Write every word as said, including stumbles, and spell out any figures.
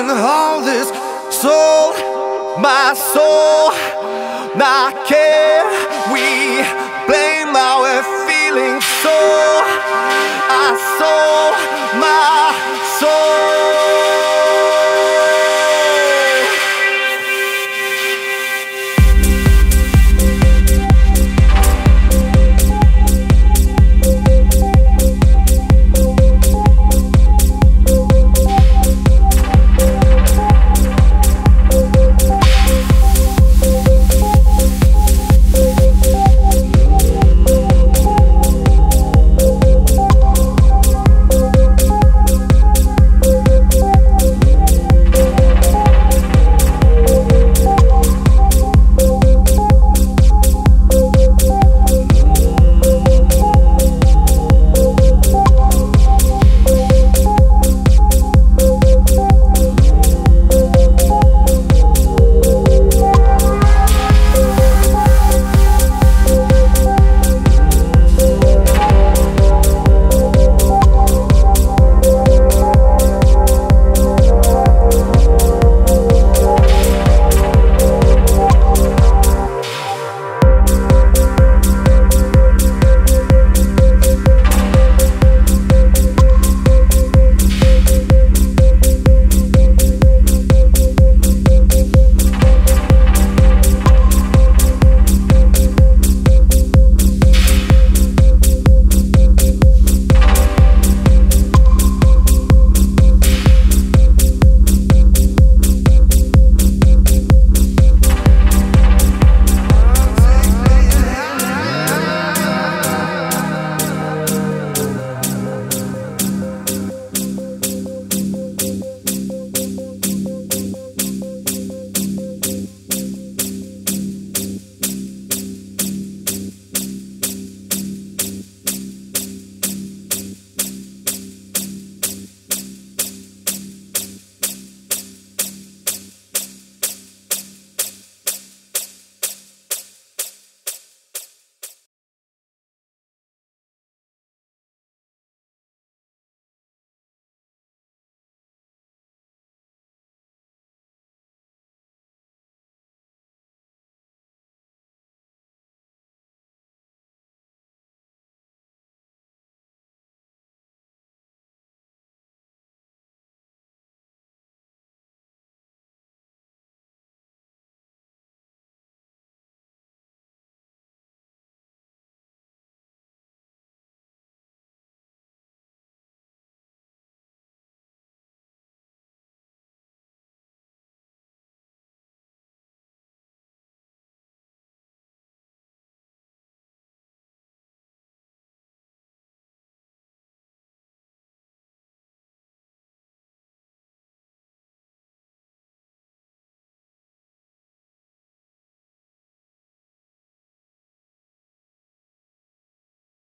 and all this soul, my soul, I can't